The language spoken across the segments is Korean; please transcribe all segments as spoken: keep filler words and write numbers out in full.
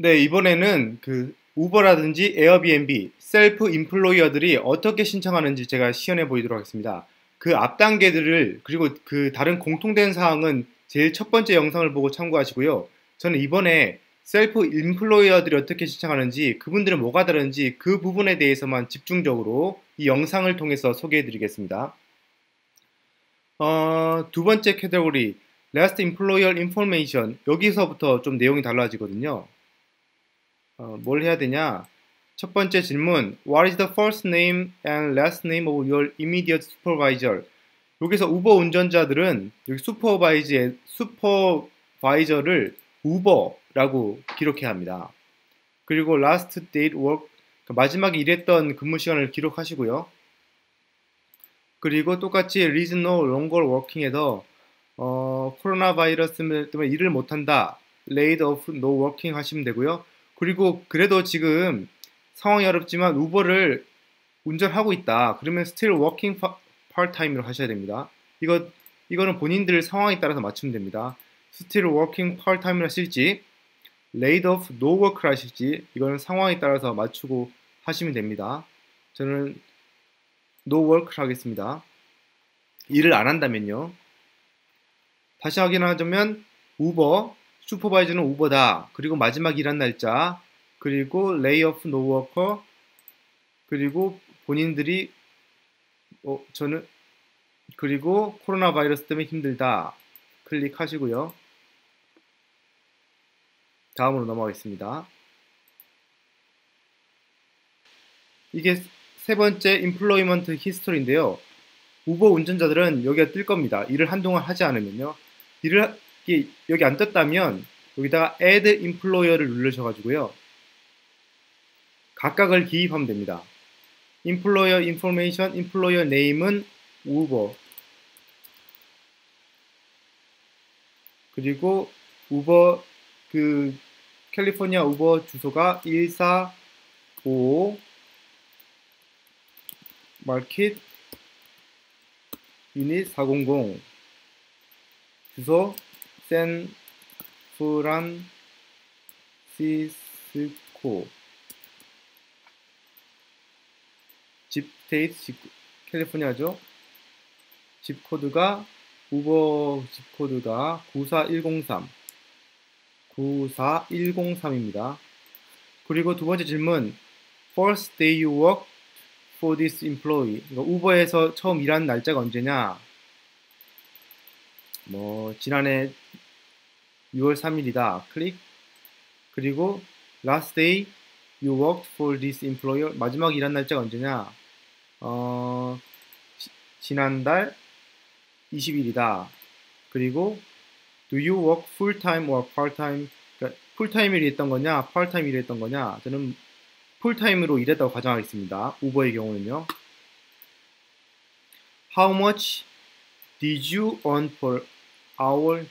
네, 이번에는 그 우버라든지 에어비앤비, 셀프 임플로이어들이 어떻게 신청하는지 제가 시연해 보이도록 하겠습니다. 그 앞 단계들을 그리고 그 다른 공통된 사항은 제일 첫 번째 영상을 보고 참고하시고요. 저는 이번에 셀프 임플로이어들이 어떻게 신청하는지, 그분들은 뭐가 다른지 그 부분에 대해서만 집중적으로 이 영상을 통해서 소개해 드리겠습니다. 어, 두 번째 카테고리 Last Employer Information, 여기서부터 좀 내용이 달라지거든요. 어, 뭘 해야 되냐? 첫 번째 질문, What is the first name and last name of your immediate supervisor? 여기서 우버 운전자들은 여기 슈퍼바이저, 슈퍼바이저를 우버라고 기록해야 합니다. 그리고 last date work, 마지막에 일했던 근무 시간을 기록하시고요. 그리고 똑같이 reason no longer working에서 어, 코로나 바이러스 때문에 일을 못한다, laid off, no working 하시면 되고요. 그리고 그래도 지금 상황이 어렵지만 우버를 운전하고 있다 그러면 still working part time로 하셔야 됩니다. 이거, 이거는 본인들 상황에 따라서 맞추면 됩니다. still working part time로 하실지 laid off no work를 하실지 이거는 상황에 따라서 맞추고 하시면 됩니다. 저는 no work를 하겠습니다. 일을 안 한다면요. 다시 확인하자면 우버, 슈퍼바이저는 우버다. 그리고 마지막 일한 날짜, 그리고 레이오프 노워커, 그리고 본인들이 어, 저는 그리고 코로나 바이러스 때문에 힘들다 클릭하시고요. 다음으로 넘어가겠습니다. 이게 세 번째 임플로이먼트 히스토리인데요. 우버 운전자들은 여기가 뜰 겁니다. 일을 한동안 하지 않으면요. 일을 여기, 여기 안 떴다면 여기다가 add employer를 누르셔가지고요. 각각을 기입하면 됩니다. employer information, employer name은 우버, 그리고 우버 그 캘리포니아 우버 주소가 일사오오 마켓 유닛 사백십, 주소 샌프란시스코, 집 스테이트 캘리포니아죠. 집 코드가 우버 집 코드가 구사일공삼, 구사일공삼입니다. 그리고 두 번째 질문, First day you work for this employee. 그러니까 우버에서 처음 일한 날짜가 언제냐? 뭐 지난해 유월 삼일이다. 클릭. 그리고 last day you worked for this employer. 마지막 일한 날짜가 언제냐? 어, 지, 지난달 이십일이다. 그리고 do you work full time or part time? 그러니까 풀타임 일했던 거냐, 파트타임 일했던 거냐? 저는 풀타임으로 일했다고 가정하겠습니다. 우버의 경우는요. How much did you earn per hour?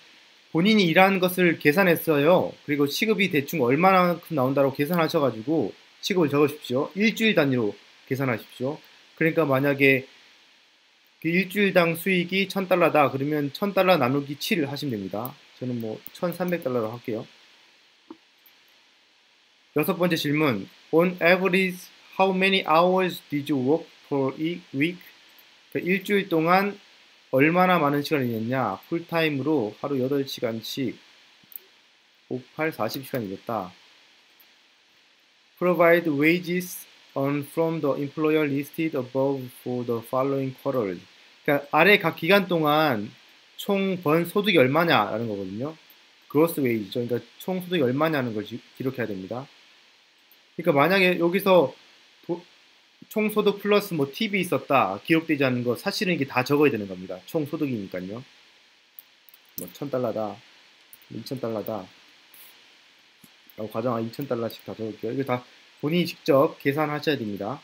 본인이 일하는 것을 계산했어요. 그리고 시급이 대충 얼마만큼 나온다고 계산하셔가지고 시급을 적으십시오. 일주일 단위로 계산하십시오. 그러니까 만약에 그 일주일당 수익이 천 달러다 그러면 천 달러 나누기 칠을 하시면 됩니다. 저는 뭐 천삼백 달러로 할게요. 여섯 번째 질문, On average, how many hours did you work per week? 그러니까 일주일 동안 얼마나 많은 시간이 있냐? 풀타임으로 하루 여덟 시간씩 오, 팔, 사십 시간이 됐다. Provide wages on from the employer listed above for the following quarter. 그러니까 아래 각 기간 동안 총 번 소득이 얼마냐라는 거거든요. Gross wage죠. 그러니까 총 소득이 얼마냐는 걸 기록해야 됩니다. 그러니까 만약에 여기서 도, 총소득 플러스 뭐 팁이 있었다 기록되지 않은 거 사실은 이게 다 적어야 되는 겁니다. 총소득이니까요. 뭐 천 달러다 이천 달러다 라고 가정하 이천 달러씩 다 적을게요. 이거 다 본인이 직접 계산하셔야 됩니다.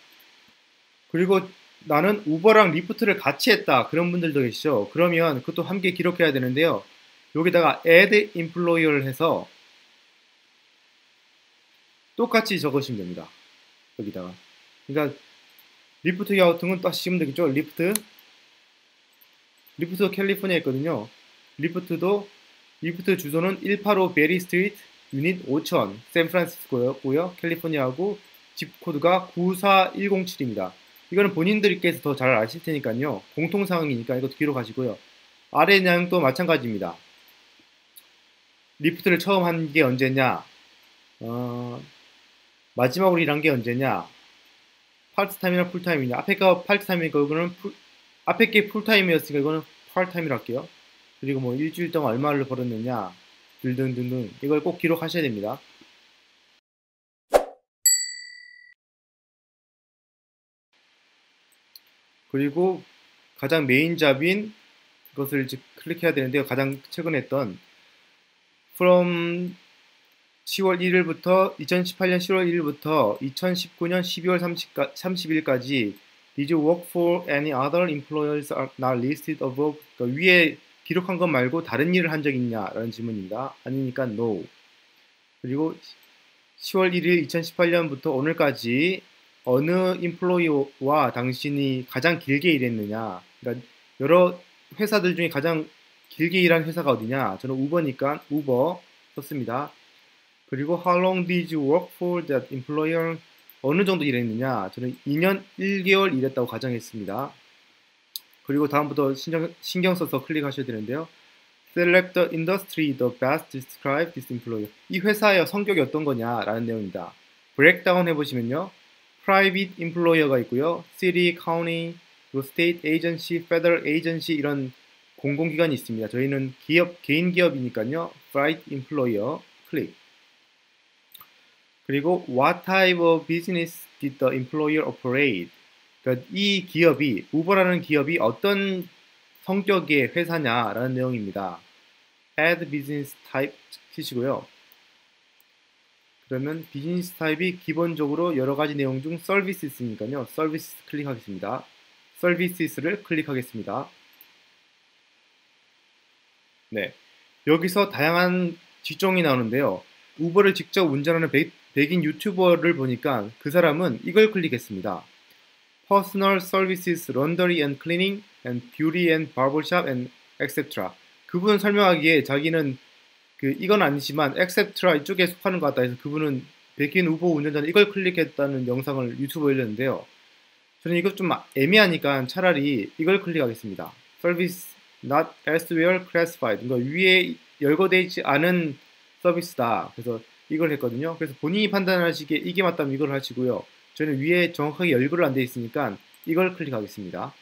그리고 나는 우버랑 리프트를 같이 했다 그런 분들도 계시죠. 그러면 그것도 함께 기록해야 되는데요. 여기다가 add employer를 해서 똑같이 적으시면 됩니다. 여기다가 그러니까 리프트 같은 건 다시 지면 되겠죠. 리프트 리프트 캘리포니아 있거든요. 리프트도 리프트 주소는 일백팔십오 베리 스트리트 유닛 오천 샌프란시스코였고요. 캘리포니아하고 집코드가 구사일공칠입니다. 이거는 본인들께서 더 잘 아실 테니까요. 공통사항이니까 이것도 기록하시고요. 아래 내용도 마찬가지입니다. 리프트를 처음 한 게 언제냐, 어, 마지막으로 일한 게 언제냐, 파트타임이나 풀타임이냐. 앞에가 파트타임이니까 이거는 풀, 앞에 게 풀타임이었으니까 이거는 파트타임이라 할게요. 그리고 뭐 일주일 동안 얼마를 벌었느냐 등등등등, 이걸 꼭 기록하셔야 됩니다. 그리고 가장 메인 잡인 그것을 이제 클릭해야 되는데요. 가장 최근에 했던 from 시월 일일부터 이천십팔 년 시월 일일부터 이천십구 년 십이월 삼십일까지 Did you work for any other employers are not listed above? 그러니까 위에 기록한 것 말고 다른 일을 한 적 있냐 라는 질문입니다. 아니니까 no. 그리고 시월 일일 이천십팔 년부터 오늘까지 어느 임플로이와 당신이 가장 길게 일했느냐. 그러니까 여러 회사들 중에 가장 길게 일한 회사가 어디냐. 저는 우버니까 우버 썼습니다. 그리고 how long did you work for that employer? 어느 정도 일했느냐. 저는 이 년 일 개월 일했다고 가정했습니다. 그리고 다음부터 신경, 신경 써서 클릭하셔야 되는데요. Select the industry the best describe this employer. 이 회사의 성격이 어떤 거냐라는 내용입니다. 브레이크다운 해보시면요. Private employer가 있고요. City, County, State Agency, Federal Agency 이런 공공기관이 있습니다. 저희는 기업, 개인 기업이니까요. Private employer 클릭. 그리고 What type of business did the employer operate? 그러니까 이 기업이, 우버라는 기업이 어떤 성격의 회사냐라는 내용입니다. Add business type 치시고요. 그러면 비즈니스 타입이 기본적으로 여러가지 내용 중 서비스 있으니까요. 서비스 클릭하겠습니다. 서비스를 클릭하겠습니다. 네, 여기서 다양한 직종이 나오는데요. 우버를 직접 운전하는 백, 백인 유튜버를 보니까 그 사람은 이걸 클릭했습니다. Personal Services, Laundry and Cleaning, and Beauty and Barbershop, and et cetera. 그분 설명하기에 자기는 그 이건 아니지만 et cetera 이쪽에 속하는 것 같다 해서 그분은 백인 우버 운전자는 이걸 클릭했다는 영상을 유튜브에 올렸는데요. 저는 이것 좀 애매하니까 차라리 이걸 클릭하겠습니다. Service not as well classified. 그러니까 위에 열거되어 있지 않은 서비스다. 그래서 이걸 했거든요. 그래서 본인이 판단하시기에 이게 맞다면 이걸 하시고요. 저는 위에 정확하게 열거를 안 되어 있으니까 이걸 클릭하겠습니다.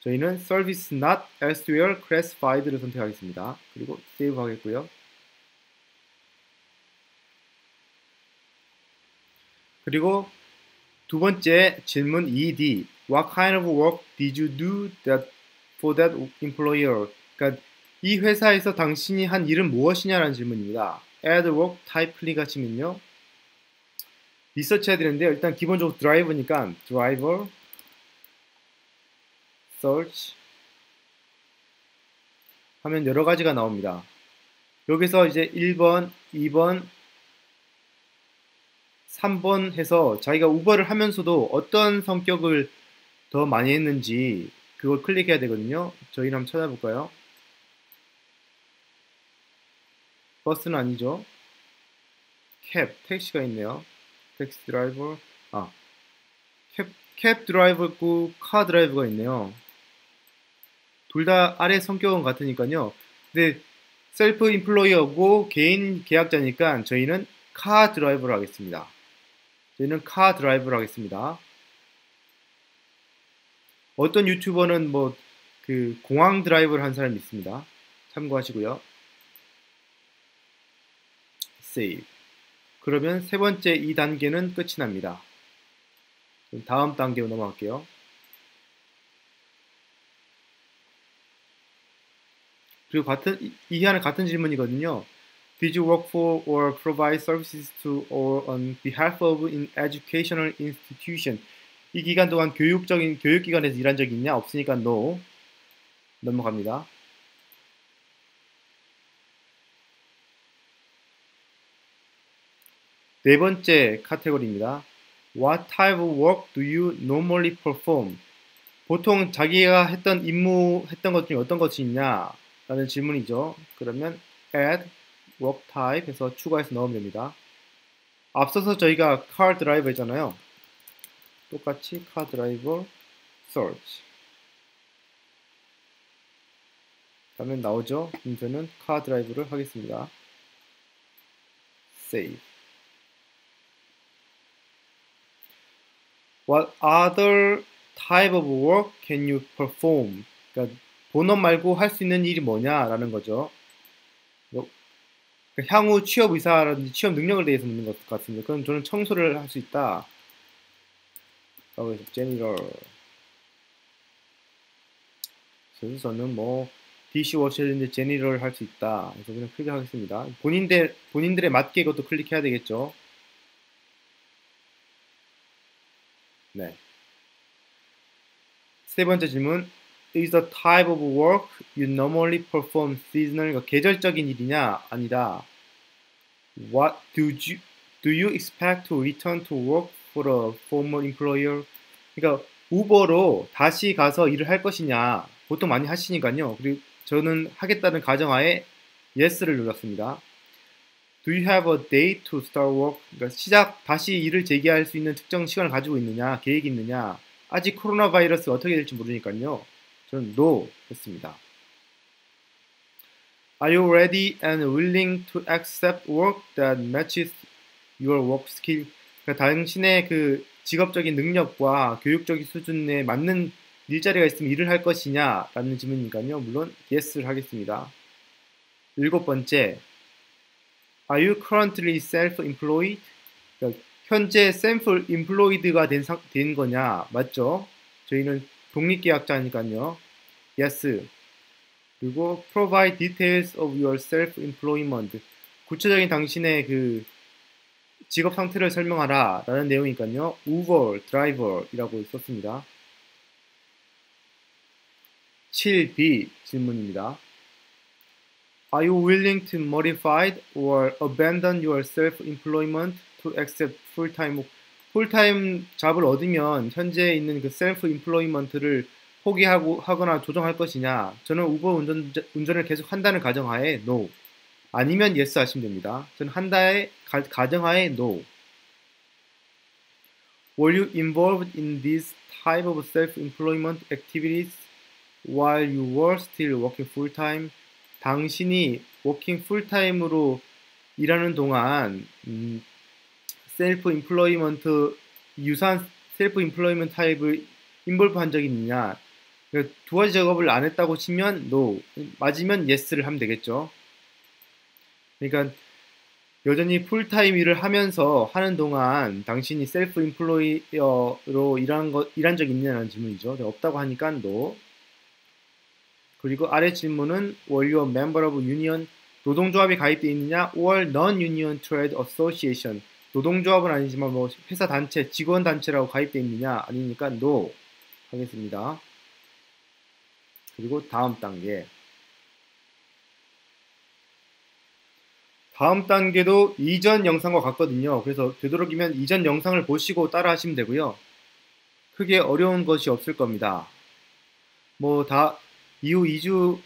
저희는 Service Not Elsewhere Classified를 선택하겠습니다. 그리고 세이브 하겠고요. 그리고 두 번째 질문 이디 What kind of work did you do that for that employer? 그러니까 이 회사에서 당신이 한 일은 무엇이냐라는 질문입니다. Add Work Type 클릭하시면요. 리서치해야 되는데요. 일단 기본적으로 드라이버니까 드라이버 Search 하면 여러가지가 나옵니다. 여기서 이제 일 번, 이 번, 삼 번 해서 자기가 우버를 하면서도 어떤 성격을 더 많이 했는지 그걸 클릭해야 되거든요. 저희는 한번 찾아볼까요? 버스는 아니죠. 캡, 택시가 있네요. 택시 드라이버, 아, 캡, 캡 드라이버 있고 카 드라이버가 있네요. 둘 다 아래 성격은 같으니까요. 근데 셀프 임플로이어고 개인 계약자니까 저희는 카 드라이버를 하겠습니다. 저희는 카 드라이버를 하겠습니다. 어떤 유튜버는 뭐 그 공항 드라이버를 한 사람이 있습니다. 참고하시고요. 세이브. 그러면 세 번째 이 단계는 끝이 납니다. 다음 단계로 넘어갈게요. 그리고 같은, 이하는 같은 질문이거든요. Did you work for or provide services to or on behalf of an educational institution? 이 기간 동안 교육적인, 교육기관에서 일한 적이 있냐? 없으니까 no. 넘어갑니다. 네 번째 카테고리입니다. What type of work do you normally perform? 보통 자기가 했던 임무, 했던 것 중에 어떤 것이 있냐? 라는 질문이죠. 그러면 add work type 해서 추가해서 넣으면 됩니다. 앞서서 저희가 car driver 했잖아요. 똑같이 car driver search 하면 나오죠. 그럼 저는 car driver를 하겠습니다. save. What other type of work can you perform? 그러니까 본업 말고 할 수 있는 일이 뭐냐라는 거죠. 향후 취업 의사라든지 취업 능력을 대해서 묻는 것 같습니다. 그럼 저는 청소를 할 수 있다. 라고 해서 general. 그래서 저는 뭐 디시워셔든지 제니럴 할 수 있다. 그래서 그냥 클릭하겠습니다. 본인들, 본인들에 맞게 이것도 클릭해야 되겠죠. 네. 세 번째 질문. Is the type of work you normally perform seasonal? 그러니까 계절적인 일이냐? 아니다. What do you, do you expect to return to work for a former employer? 그러니까 우버로 다시 가서 일을 할 것이냐? 보통 많이 하시니까요. 그리고 저는 하겠다는 가정하에 yes를 눌렀습니다. Do you have a day to start work? 그러니까 시작, 다시 일을 재개할 수 있는 특정 시간을 가지고 있느냐, 계획이 있느냐. 아직 코로나 바이러스 어떻게 될지 모르니까요. 저는 no 했습니다. Are you ready and willing to accept work that matches your work skill? 그러니까 당신의 그 직업적인 능력과 교육적인 수준에 맞는 일자리가 있으면 일을 할 것이냐 라는 질문이니까요. 물론 yes를 하겠습니다. 일곱 번째, Are you currently self-employed? 그러니까 현재 self-employed가 된, 된 거냐, 맞죠? 저희는 독립계약자니까요. yes. 그리고 provide details of your self-employment. 구체적인 당신의 그 직업 상태를 설명하라 라는 내용이니까요. Uber, driver 이라고 썼습니다. 칠 비 질문입니다. Are you willing to modify or abandon your self-employment to accept full-time work? 풀타임 잡을 얻으면 현재 있는 그 셀프 임플로이먼트를 포기하고 하거나 조정할 것이냐. 저는 우버 운전, 운전을 계속 한다는 가정하에 no. 아니면 yes 하시면 됩니다. 저는 한다의 가, 가정하에 no. Were you involved in this type of self-employment activities while you were still working full-time? 당신이 워킹 풀타임으로 일하는 동안 음, 셀프 임플로이먼트 유사한 셀프 임플로이먼트 타입을 인볼브한 적이 있느냐. 그러니까 두 가지 작업을 안 했다고 치면 no, 맞으면 yes를 하면 되겠죠. 그러니까 여전히 풀타임 일을 하면서 하는 동안 당신이 셀프 임플로이어로 일한 것 일한 적이 있냐는 질문이죠. 없다고 하니까 no. 그리고 아래 질문은 were you a member of union, 노동조합에 가입되어 있느냐, or non-union trade association, 노동조합은 아니지만 뭐 회사 단체, 직원 단체라고 가입되어 있느냐, 아니니까 no 하겠습니다. 그리고 다음 단계. 다음 단계도 이전 영상과 같거든요. 그래서 되도록이면 이전 영상을 보시고 따라 하시면 되고요. 크게 어려운 것이 없을 겁니다. 뭐 다 이후 이 주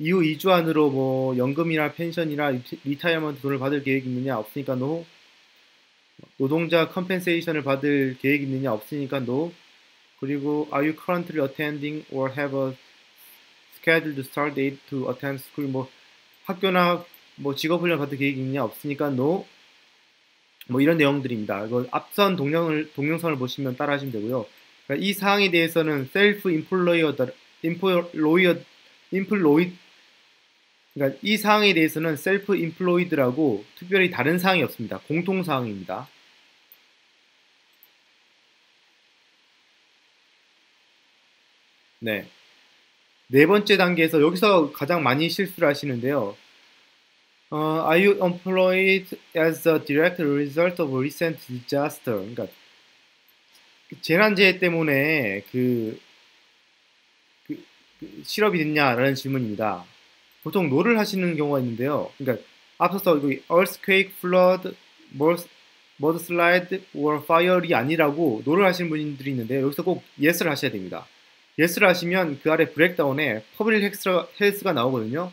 이후 이 주 안으로 뭐 연금이나 펜션이나 리타이어먼트 돈을 받을 계획이 있느냐, 없으니까 no. 노동자 컴펜세이션을 받을 계획이 있느냐, 없으니까 no. 그리고 Are you currently attending or have a scheduled start date to attend school? 뭐 학교나 뭐 직업훈련 받을 계획이 있느냐, 없으니까 no. 뭐 이런 내용들입니다. 이거 앞선 동영상을, 동영상을 보시면 따라 하시면 되고요. 그러니까 이 사항에 대해서는 셀프 임플로이어 임플로이어 임플로이 그러니까 이 사항에 대해서는 셀프 임플로이드라고 특별히 다른 사항이 없습니다. 공통 사항입니다. 네. 네 번째 단계에서 여기서 가장 많이 실수를 하시는데요. 어, Are you employed as a direct result of a recent disaster? 그러니까 재난재해 때문에 그, 그, 그 실업이 됐냐라는 질문입니다. 보통 노를 하시는 경우가 있는데요. 그러니까 앞서서 earthquake, flood, mudslide, or fire이 아니라고 노를 하시는 분들이 있는데 여기서 꼭 yes를 하셔야 됩니다. yes를 하시면 그 아래 브레이크다운에 public health가 나오거든요.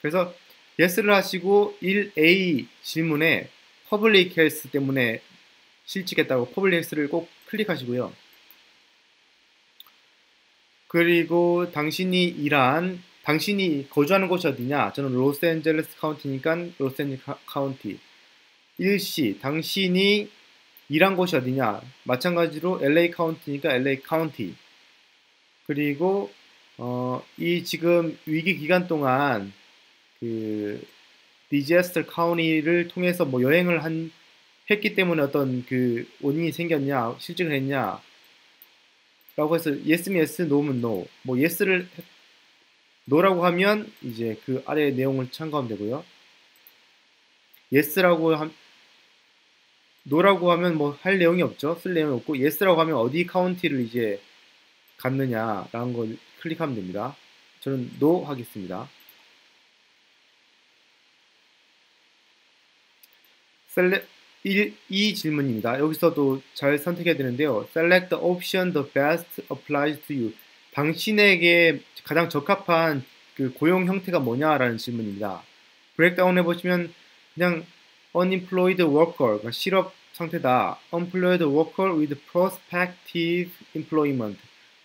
그래서 예스를 하시고 일 에이 질문에 퍼블릭 헬스 때문에 실직했다고 퍼블릭 헬스를 꼭 클릭하시고요. 그리고 당신이 일한, 당신이 거주하는 곳이 어디냐? 저는 로스앤젤레스 카운티니까 로스앤젤레스 카운티. 일시, 당신이 일한 곳이 어디냐? 마찬가지로 엘에이 카운티니까 엘에이 카운티. 그리고 어, 이 지금 위기 기간 동안 그 디제스터 카운티를 통해서 뭐 여행을 한 했기 때문에 어떤 그 원인이 생겼냐, 실증을 했냐 라고 해서 yes면 yes, no면 no. 뭐 yes를 no라고 하면 이제 그 아래 내용을 참고하면 되고요. yes라고 하, no라고 하면 뭐 할 내용이 없죠. 쓸 내용이 없고 yes라고 하면 어디 카운티를 이제 갔느냐라는 걸 클릭하면 됩니다. 저는 no 하겠습니다. 셀렉 이 질문입니다. 여기서도 잘 선택해야 되는데요. Select the option the best applies to you. 당신에게 가장 적합한 그 고용 형태가 뭐냐라는 질문입니다. 브레이크다운 해보시면 그냥 unemployed worker, 그러니까 실업 상태다. unemployed worker with prospective employment.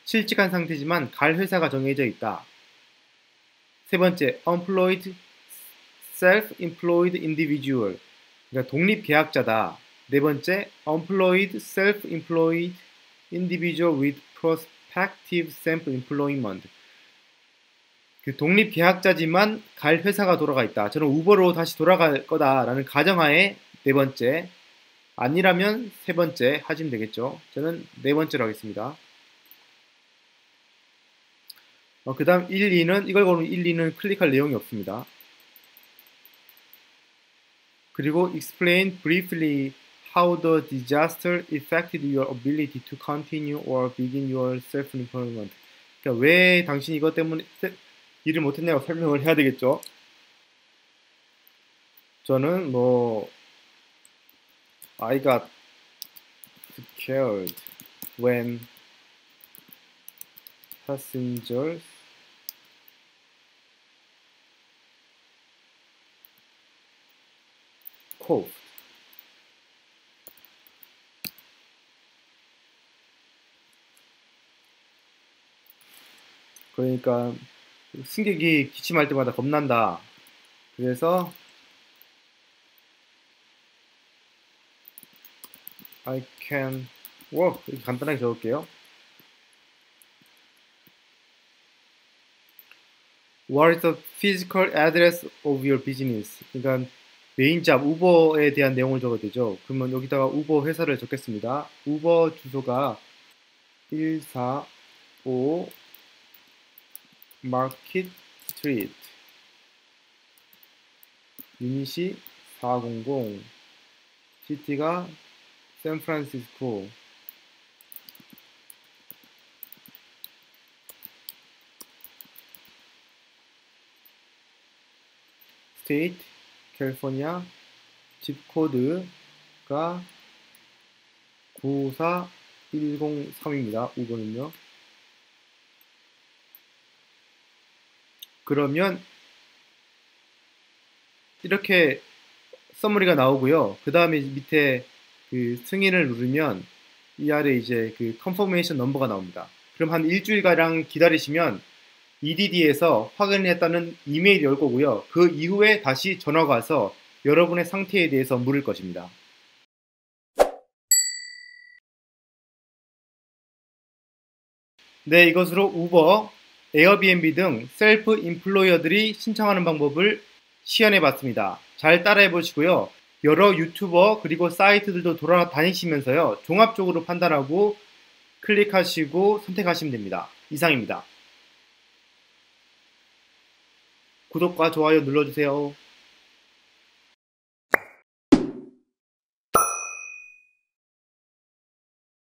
실직한 상태지만 갈 회사가 정해져 있다. 세 번째, unemployed self-employed individual. 그러니까 독립계약자다. 네 번째, unemployed, self-employed, individual with prospective self-employment. 그 독립계약자지만 갈 회사가 돌아가 있다. 저는 우버로 다시 돌아갈 거다라는 가정하에 네 번째, 아니라면 세 번째 하시면 되겠죠. 저는 네 번째로 하겠습니다. 어, 그 다음 일, 이는 이걸 고르면 일, 이는 클릭할 내용이 없습니다. 그리고 explain briefly how the disaster affected your ability to continue or begin your self-employment. 그러니까 왜 당신이 이것 때문에 일을 못했냐고 설명을 해야 되겠죠. 저는 뭐 I got scared when passengers coughed. 그러니까 승객이 기침할 때마다 겁난다. 그래서 I can walk. 이렇게 간단하게 적을게요. What is the physical address of your business? 그러니까 메인 잡 우버에 대한 내용을 적어야 되죠. 그러면 여기다가 우버 회사를 적겠습니다. 우버 주소가 백사십오 마켓 스트리트 유닛이 사백 시티가 샌프란시스코 스테이트 캘리포니아 집코드가 구사일공삼입니다. 우버는요. 그러면 이렇게 서머리가 나오고요. 그 다음에 밑에 그 승인을 누르면 이 아래 이제 그 컨퍼메이션 넘버가 나옵니다. 그럼 한 일주일가량 기다리시면 이디디에서 확인했다는 이메일이 올 거고요. 그 이후에 다시 전화가 와서 여러분의 상태에 대해서 물을 것입니다. 네, 이것으로 우버, 에어비앤비 등 셀프 임플로이어들이 신청하는 방법을 시연해 봤습니다. 잘 따라해 보시고요. 여러 유튜버 그리고 사이트들도 돌아다니시면서요. 종합적으로 판단하고 클릭하시고 선택하시면 됩니다. 이상입니다. 구독과 좋아요 눌러주세요.